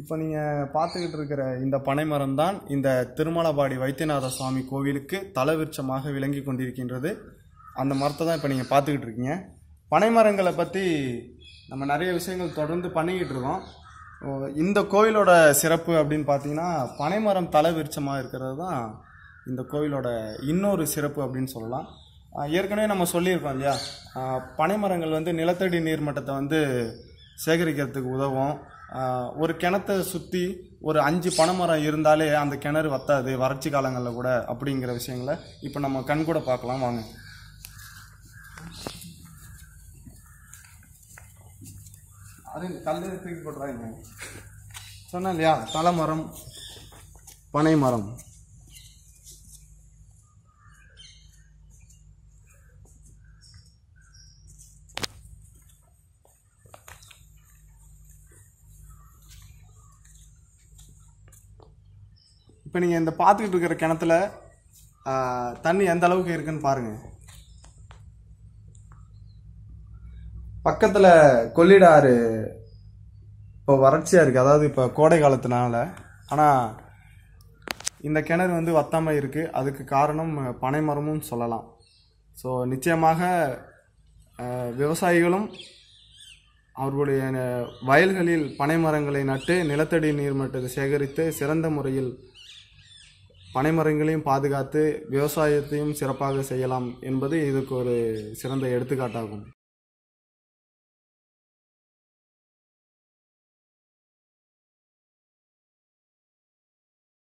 இப்போ நீங்கள் பார்த்துக்கிட்டு இருக்கிற இந்த பனைமரம் தான் இந்த திருமலபாடி வைத்தியநாத சுவாமி கோவிலுக்கு தலைவிருட்சமாக விளங்கி கொண்டிருக்கின்றது. அந்த மரத்தை தான் இப்போ நீங்கள் பார்த்துக்கிட்டு இருக்கீங்க. பனைமரங்களை பற்றி நம்ம நிறைய விஷயங்கள் தொடர்ந்து பண்ணிக்கிட்டு இருக்கோம். இந்த கோவிலோட சிறப்பு அப்படின்னு பார்த்தீங்கன்னா பனைமரம் தலைவிருட்சமாக இருக்கிறது தான் இந்த கோவிலோட இன்னொரு சிறப்பு அப்படின்னு சொல்லலாம். ஏற்கனவே நம்ம சொல்லியிருக்கோம் இல்லையா, பனைமரங்கள் வந்து நிலத்தடி நீர்மட்டத்தை வந்து சேகரிக்கிறதுக்கு உதவும். ஒரு கிணத்தை சுற்றி ஒரு 5 பனைமரம் இருந்தாலே அந்த கிணறு வத்தாது வறட்சி காலங்களில் கூட, அப்படிங்கிற விஷயங்களை இப்போ நம்ம கண் கூட பார்க்கலாம். வாங்க, அது கல்லு தூக்கி போடுறாங்க சொன்ன இல்லையா, தலைமரம் பனைமரம். இப்போ நீங்கள் இந்த பார்த்துக்கிட்டு இருக்கிற கிணத்துல தண்ணி எந்த அளவுக்கு இருக்குன்னு பாருங்கள். பக்கத்தில் கொள்ளிட ஆறு இப்போ வறட்சியாக இருக்குது, அதாவது இப்போ கோடை காலத்தினால. ஆனால் இந்த கிணறு வந்து வத்தாமல் இருக்குது, அதுக்கு காரணம் பனைமரமும் சொல்லலாம். ஸோ நிச்சயமாக விவசாயிகளும் அவர்களுடைய வயல்களில் பனைமரங்களை நட்டு நிலத்தடி நீர்மட்டத்தை சேகரித்து சிறந்த முறையில் பனைமரங்களையும் பாதுகாத்து விவசாயத்தையும் சிறப்பாக செய்யலாம் என்பது இதுக்கு ஒரு சிறந்த எடுத்துக்காட்டாகும்.